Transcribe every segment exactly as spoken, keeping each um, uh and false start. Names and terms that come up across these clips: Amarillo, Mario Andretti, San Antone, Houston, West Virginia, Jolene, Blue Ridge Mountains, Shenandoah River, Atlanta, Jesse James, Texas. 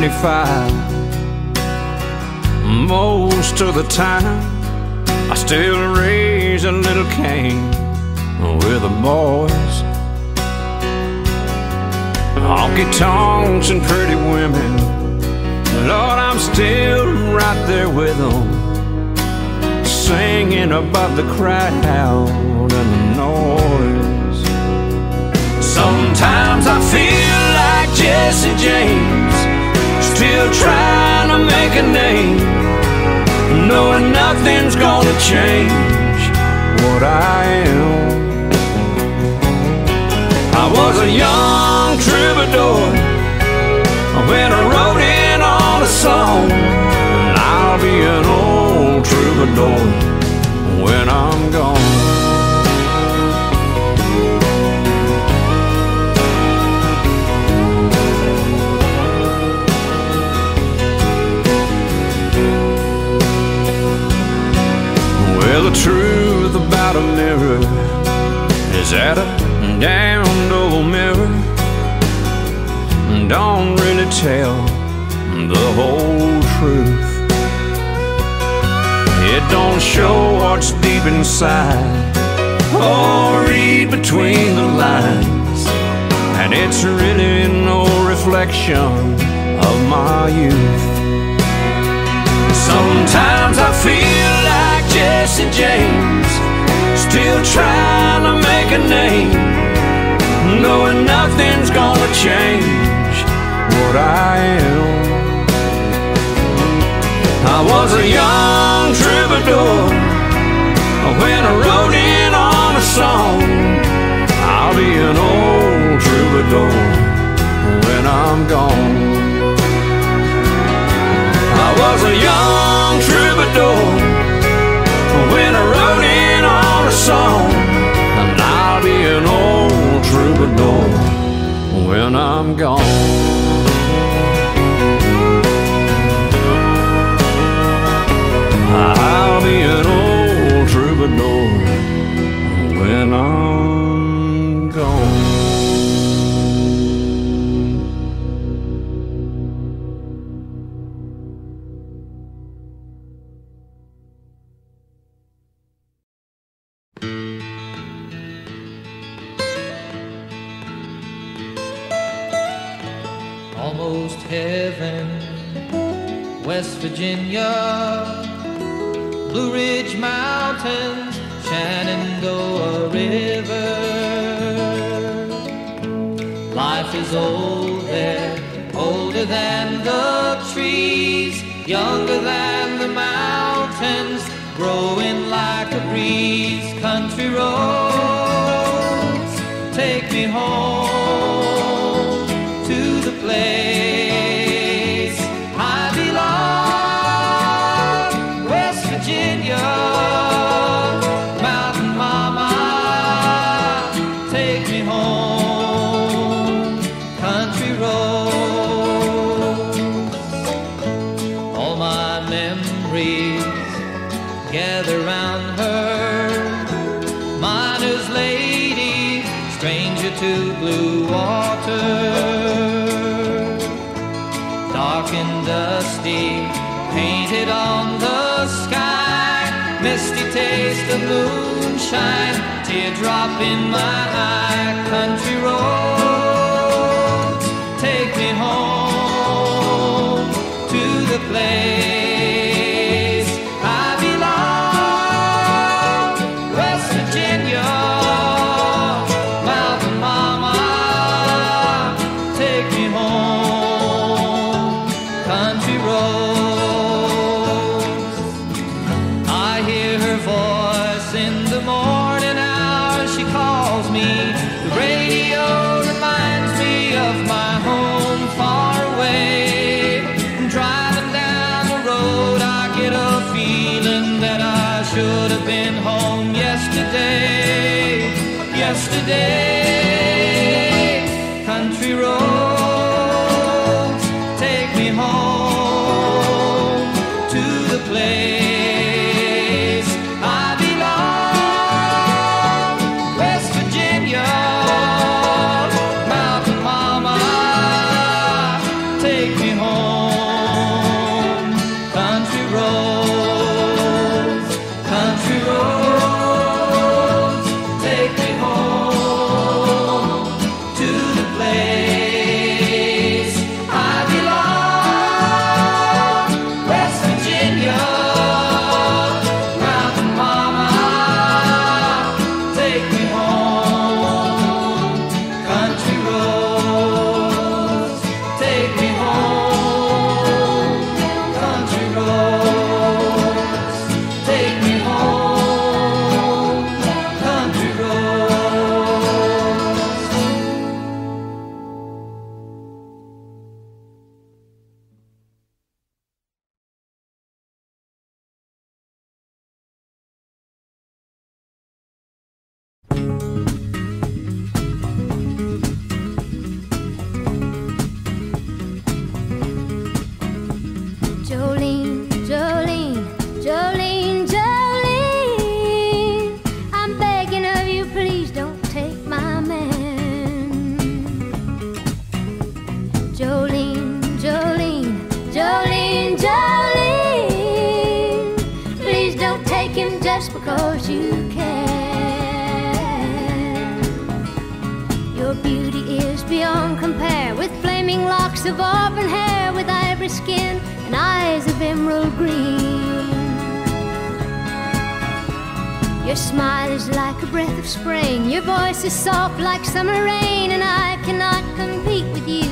twenty-five. Most of the time I still raise a little cane with the boys. Honky tonks and pretty women, Lord, I'm still right there with them, singing above the crowd and the noise. Sometimes I feel like Jesse James, still trying to make a name, knowing nothing's gonna change what I am. I was a young troubadour when I wrote in on a song, and I'll be an old troubadour when I'm gone. Well, the truth about a mirror is that a damned old mirror don't really tell the whole truth. It don't show what's deep inside or read between the lines, and it's really no reflection of my youth. Sometimes I feel like Jesse James, still trying to make a name, knowing nothing's gonna change what I am. I was a young troubadour when I wrote in on a song, I'll be an old troubadour when I'm gone. I was a young troubadour when I wrote in on a song, and I'll be an old troubadour when I'm gone. I'll be an old troubadour when I'm gone. Heaven, West Virginia, Blue Ridge Mountains, Shenandoah River. Life is old there, older than the trees, younger than the mountains, growing like a breeze. Country roads, take me home to the place to blue water, dark and dusty, painted on the sky, misty taste of moonshine, teardrop in my eye, country roads, take me home to the place. Country roads, take me home to the place I belong. West Virginia, mountain mama, take me home. you can. Your beauty is beyond compare, with flaming locks of auburn hair, with ivory skin and eyes of emerald green. Your smile is like a breath of spring, your voice is soft like summer rain, and I cannot compete with you,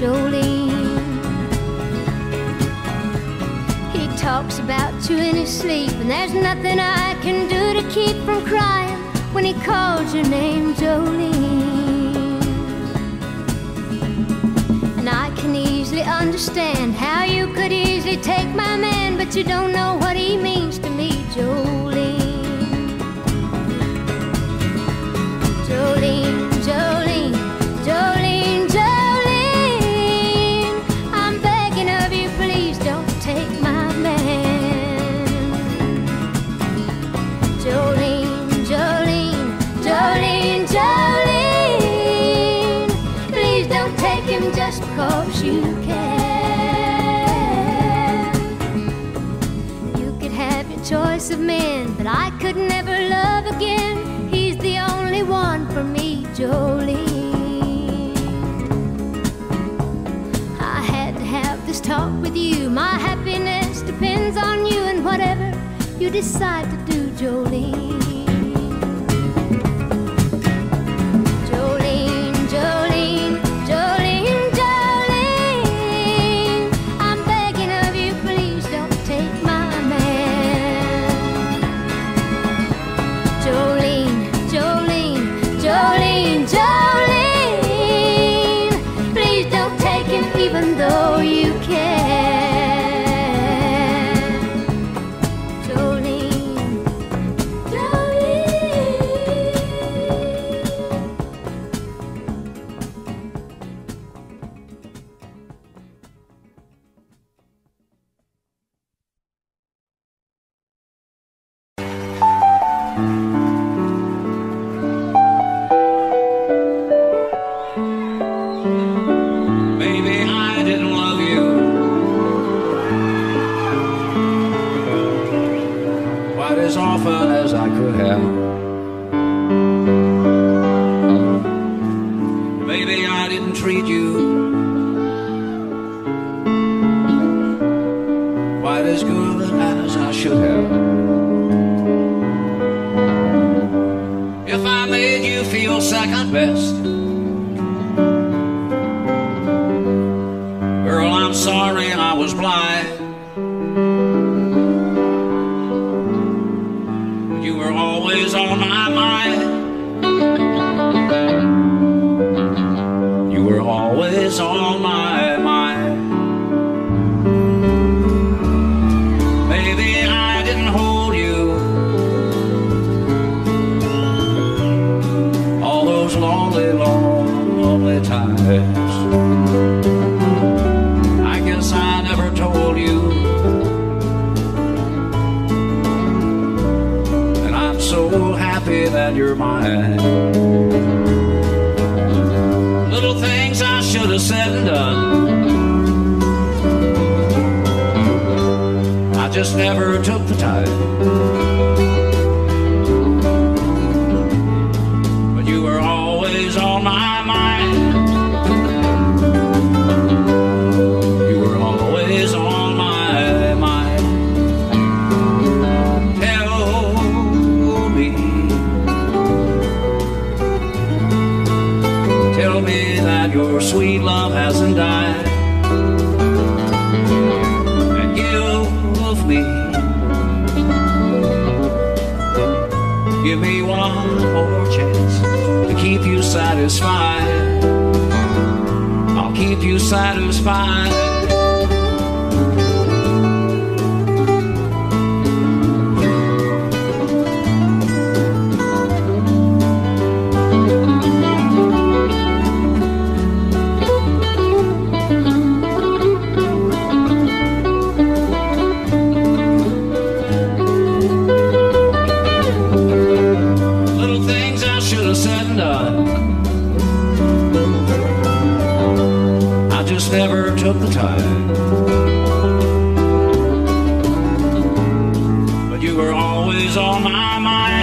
Jolene. Talks about you in his sleep, and there's nothing I can do to keep from crying when he calls your name, Jolene. And I can easily understand how you could easily take my man, but you don't know what he means to me, Jolene. Jolene, Jolene, Jolene, Jolene, I'm begging of you, please don't take my because you can. You could have your choice of men, but I could never love again. He's the only one for me, Jolene. I had to have this talk with you. My happiness depends on you, and whatever you decide to do, Jolene. But you were always on my mind.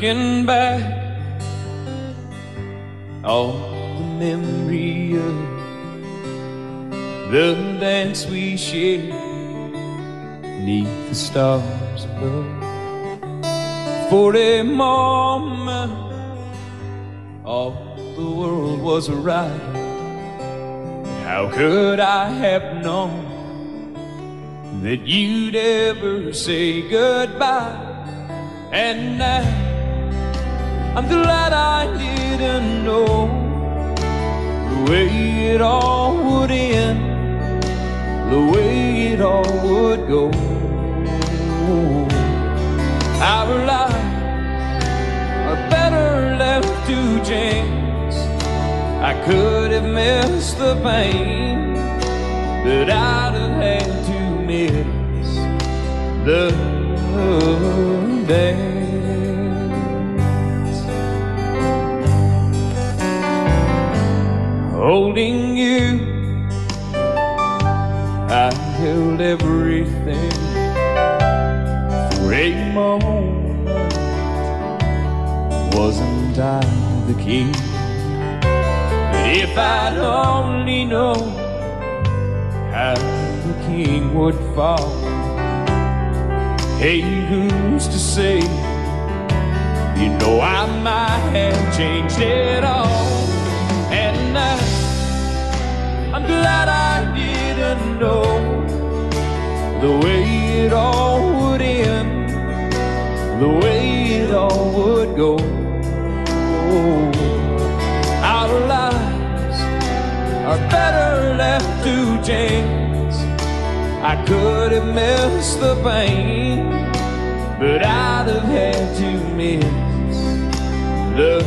looking back on the memory of the dance we shared neath the stars above. For a moment all the world was a riot. How could I have known that you'd ever say goodbye? And now I'm glad I didn't know the way it all would end, the way it all would go. Our lives are better left to chance. I could have missed the pain, but I'd have had to miss the day. Holding you, I held everything for a moment. Wasn't I the king? But if I'd only known how the king would fall, hey, who's to say? You know I might have changed it all. And now I'm glad I didn't know the way it all would end, the way it all would go. Our lives are better left to chance. I could have missed the pain, but I'd have had to miss the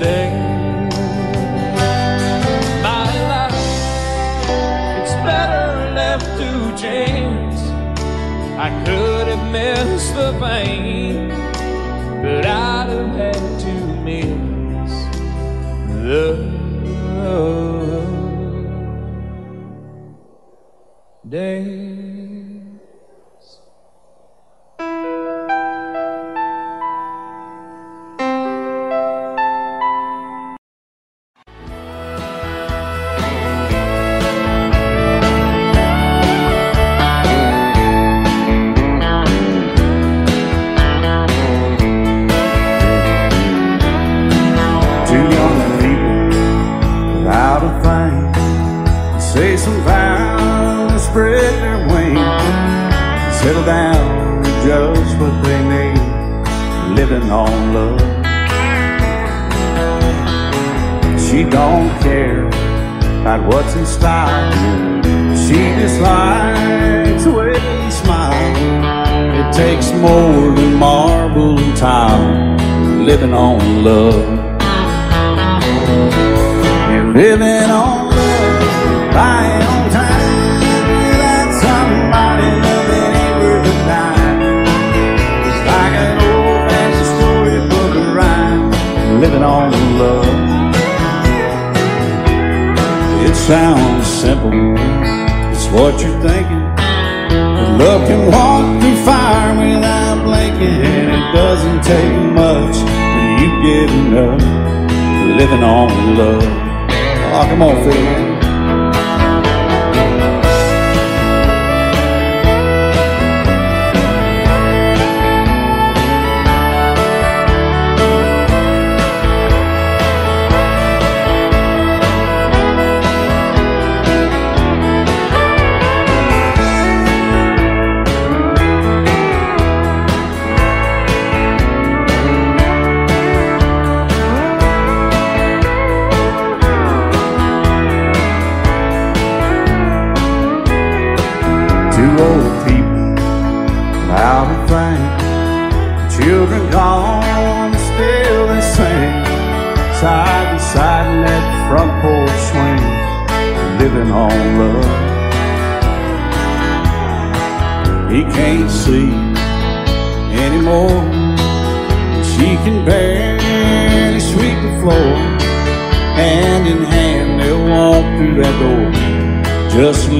day. To chance, I could have missed the pain, but I'd have had to miss the days. On love, she don't care about what's in style. She dislikes the way you smile. It takes more than marble and tile, living on love. And living on love, buying on time, that's somebody that ain't worth a dime. It's like an old living on love. It sounds simple, it's what you're thinking. But love can walk through fire without blinking, and it doesn't take much when you get enough. Living on love. Oh, come on, Phil.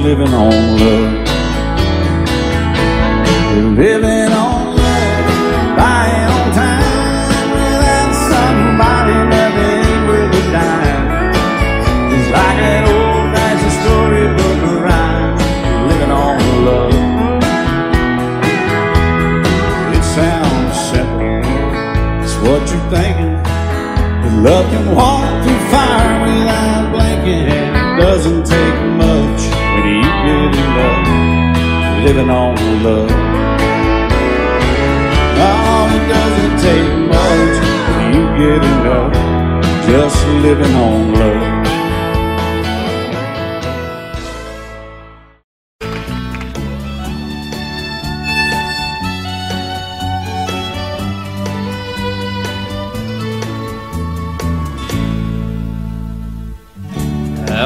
Living on love, buying on time. If love can walk through fire without a blanket, and it doesn't take much when you get in love, living on love. Oh, it doesn't take much when you get in love, just living on love.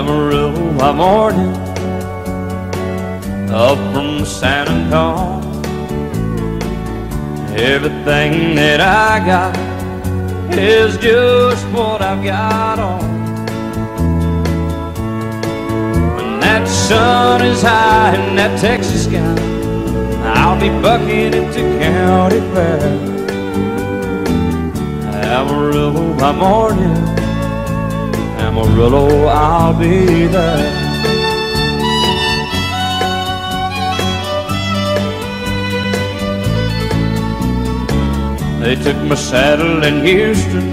Amarillo by morning, up from San Antone. Everything that I got is just what I've got on. When that sun is high in that Texas sky, I'll be bucking at the county fair. Amarillo by morning, Amarillo, I'll be there. They took my saddle in Houston,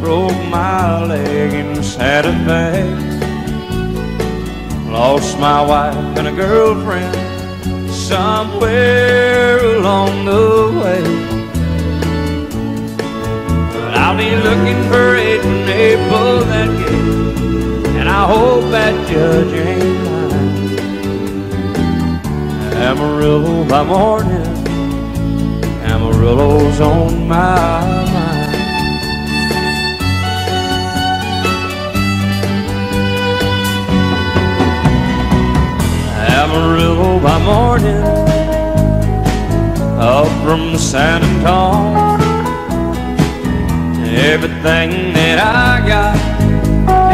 broke my leg in Santa Fe, lost my wife and a girlfriend somewhere along the way. But I'll be looking for it when they pull that gate, and I hope that judge ain't mine. Amarillo by morning, Amarillo's on my mind. Amarillo by morning, up from San Antone. Everything that I got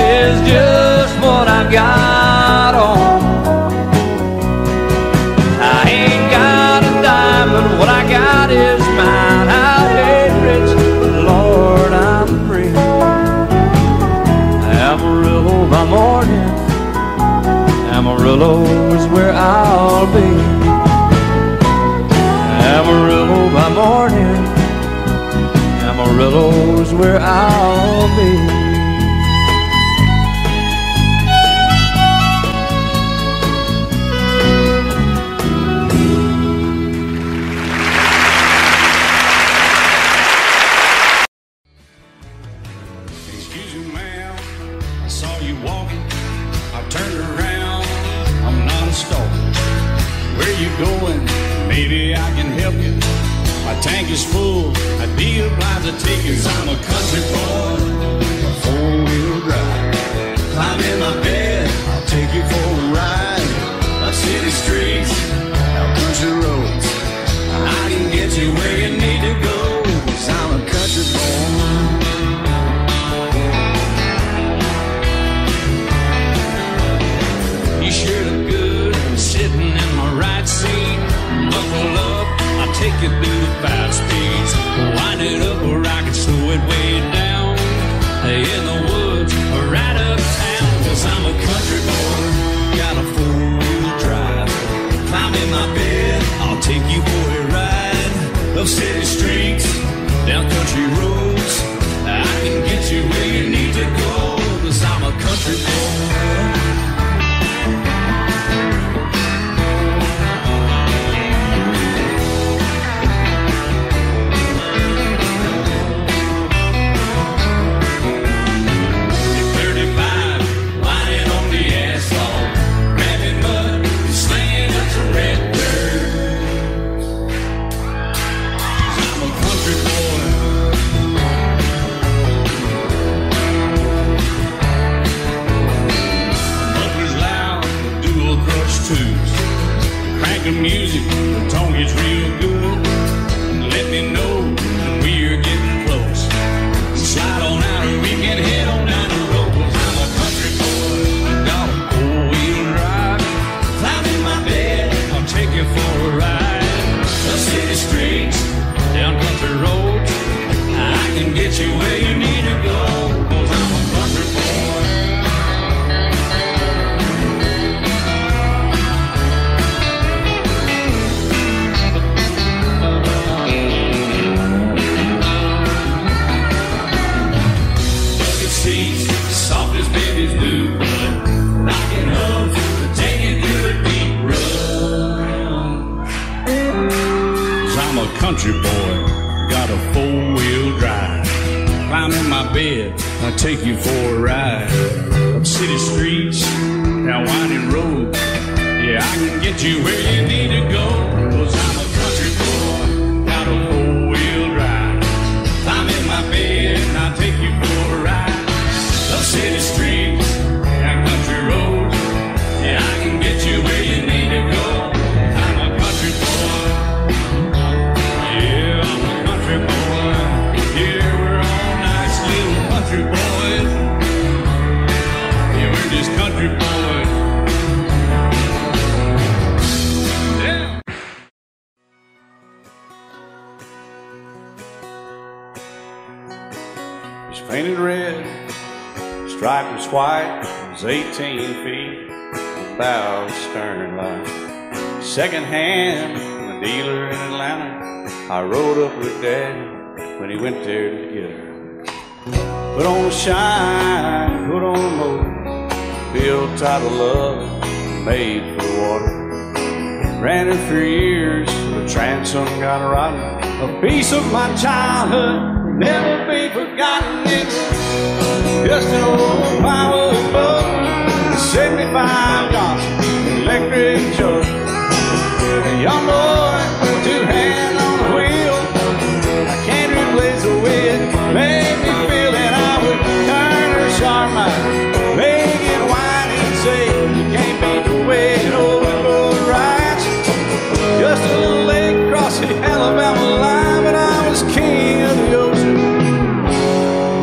is just what I've got on. I ain't got a dime, but what I got is mine. I'll hate rich, but Lord, I'm free. Amarillo by morning, Amarillo is where I'll be. Amarillo by morning, Amarillo is where I'll be. I'm a country boy. my bed, I'll take you for a ride. Up city streets, down winding roads, yeah, I can get you where you need to go. 'Cause I'm a country boy, out of four-wheel drive. I'm in my bed, and I'll take you for a ride. Up city streets, down country roads, yeah, I can get you where you need to go. I'm a country boy, yeah, I'm a country boy. Yeah, we're all nice little country boys. Yeah, we're just country boys. Yeah. It's painted red, striped is white, it's eighteen feet without stern light. Second hand from a dealer in Atlanta, I rode up with Dad when he went there to get her. Put on the shine, put on the motor, built out of love, made for water. Ran her for years, the transom got rotten. A piece of my childhood will never be forgotten. It's just an old power boat, seventy-five Johnson, electric jug. A young boy, two hands on the wheel. Made me feel that I would turn her sharp mind, make it whine and say, you can't beat the way an old road rides. Just a little lake across the Alabama line, but I was king of the ocean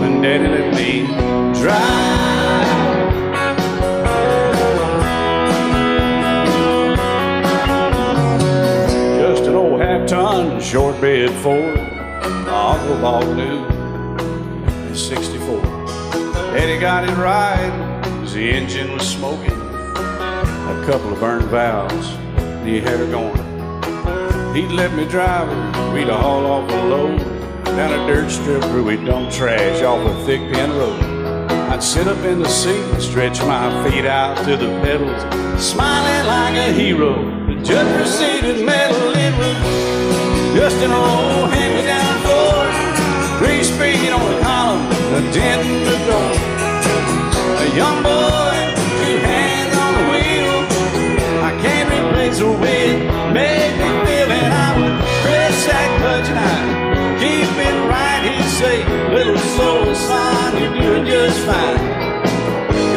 when Daddy let me drive. Just an old half-ton, short bed Ford, my uncle bought new. sixty-four. Daddy got it right, 'cause the engine was smoking. A couple of burned valves, he had her going. He'd let me drive her, we'd haul off a load down a dirt strip where we dump trash off a thick pin road. I'd sit up in the seat and stretch my feet out to the pedals, smiling like a hero, the judge received medal. It was just an old hand-me-down Ford, three-speed on the column, a dent in the door. A young boy, two hands on the wheel. I can't replace the wind, made me feel that I would press that clutch and I'd keep it right. He'd say, little soul, son, you're doing just fine.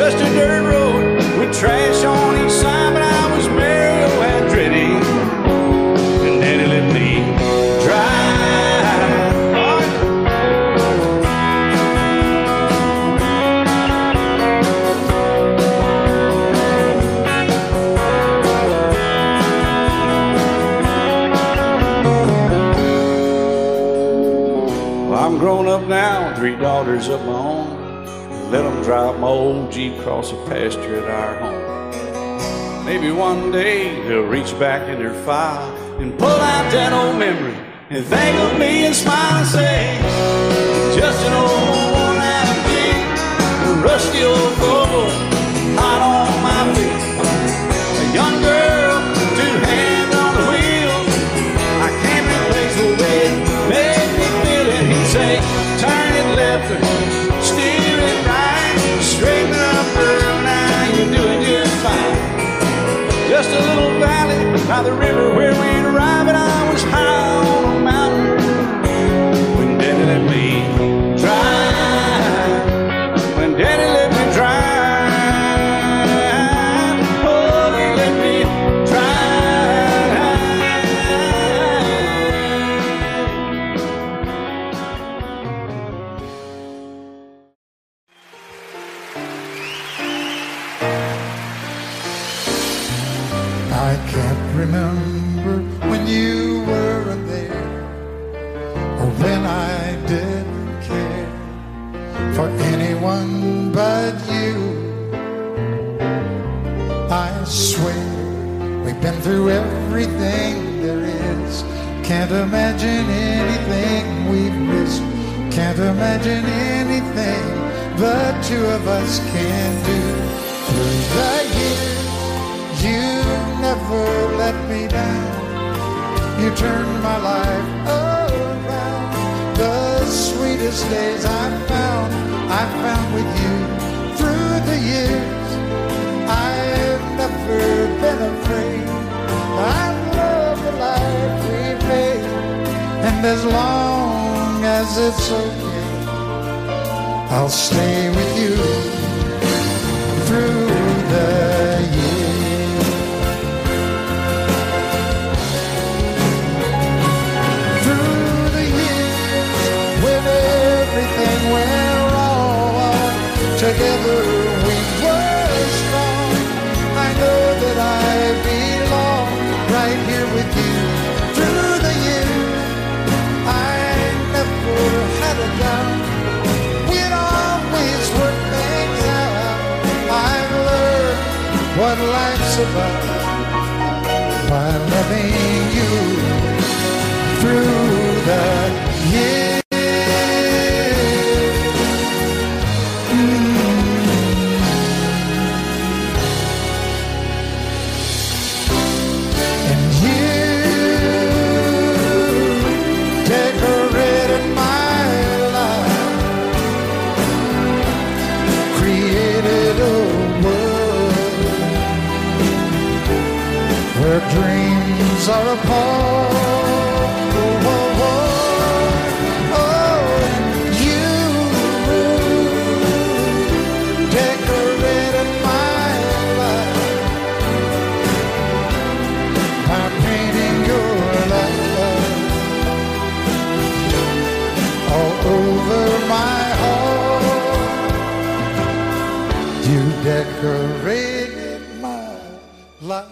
Just a dirt road with trash on each side, but I was Mario Andretti, and Daddy let me drive. I'm grown up now, three daughters of my own. Let them drive my old Jeep across a pasture at our home. Maybe one day they'll reach back in their file and pull out that old memory and think of me and smile and say, just an old worn-out Jeep, a rusty old Volvo, hot on my feet. A young girl, two hands on the wheel. I can't replace the way it made. Say, turn it left or steer it right, straighten up, girl, now you're doing just fine. Just a little valley by the river where we'd arrive, and I was high on a mountain when Daddy let me drive, when Daddy let me drive. Turned my life around. The sweetest greatest days I've found, I've found with you through the years. I've never been afraid. I love the life we've made. And as long as it's okay, I'll stay with you through the years. Together we were strong. I know that I belong right here with you through the years. I never had a doubt. We'd always work things out. I've learned what life's about by loving you through the years. Dreams are apart. Oh, oh, oh, oh. You decorated my life by painting your love all over my heart. You decorated my life.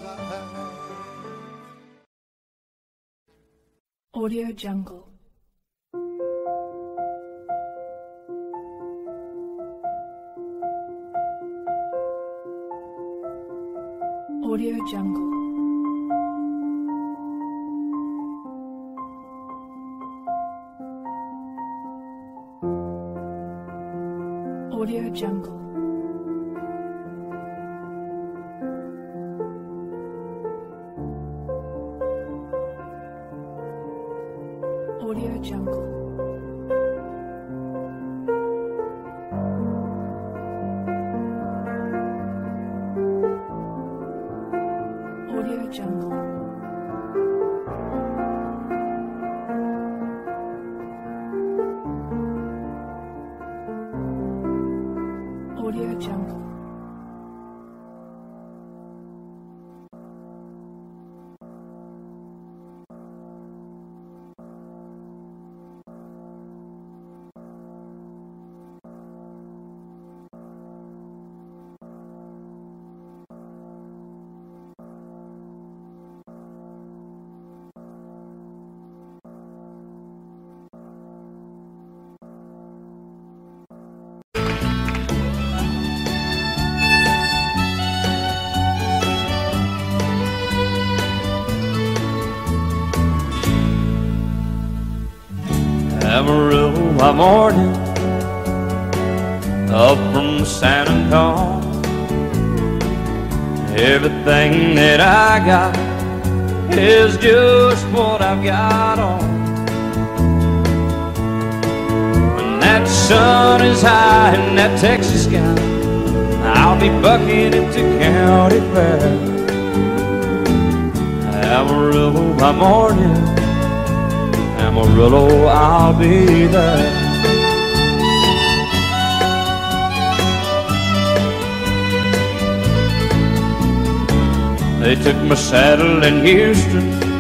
Audio Jungle. Audio Jungle. Audio Jungle. Amarillo by morning, up from San Antone. Everything that I got is just what I've got on. When that sun is high in that Texas sky, I'll be bucking at the county fair. Amarillo by morning, Amarillo, I'll be there. They took my saddle in Houston,